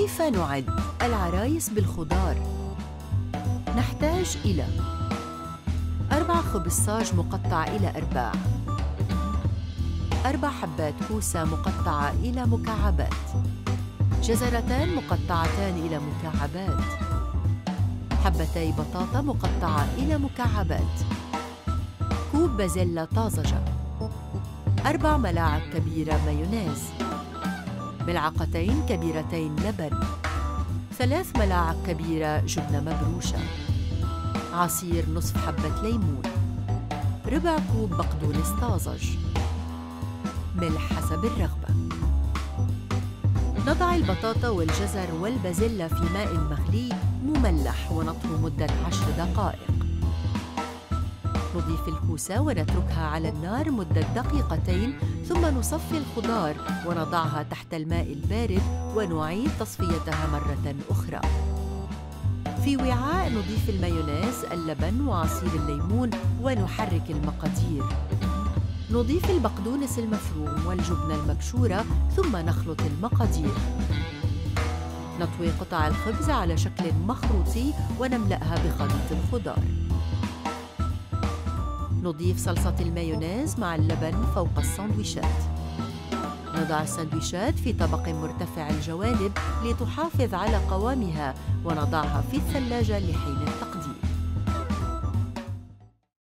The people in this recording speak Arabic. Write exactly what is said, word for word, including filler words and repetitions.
كيف نعد العرايس بالخضار؟ نحتاج إلى أربع خبز صاج مقطع إلى أرباع، أربع حبات كوسة مقطعة إلى مكعبات، جزرتان مقطعتان إلى مكعبات، حبتي بطاطا مقطعة إلى مكعبات، كوب بازلاء طازجة، أربع ملاعق كبيرة مايونيز، ملعقتين كبيرتين لبن، ثلاث ملاعق كبيرة جبنة مبروشة، عصير نصف حبة ليمون، ربع كوب بقدونس طازج، ملح حسب الرغبة. نضع البطاطا والجزر والبازلاء في ماء مغلي مملح ونطهو مدة عشر دقائق. نضيف الكوسة ونتركها على النار مدة دقيقتين، ثم نصفي الخضار ونضعها تحت الماء البارد ونعيد تصفيتها مرة أخرى. في وعاء نضيف المايونيز، اللبن وعصير الليمون ونحرك المقادير. نضيف البقدونس المفروم والجبنة المبشورة ثم نخلط المقادير. نطوي قطع الخبز على شكل مخروطي ونملأها بخليط الخضار. نضيف صلصة المايونيز مع اللبن فوق السندويشات. نضع السندويشات في طبق مرتفع الجوانب لتحافظ على قوامها ونضعها في الثلاجة لحين التقديم.